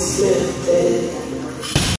Smith.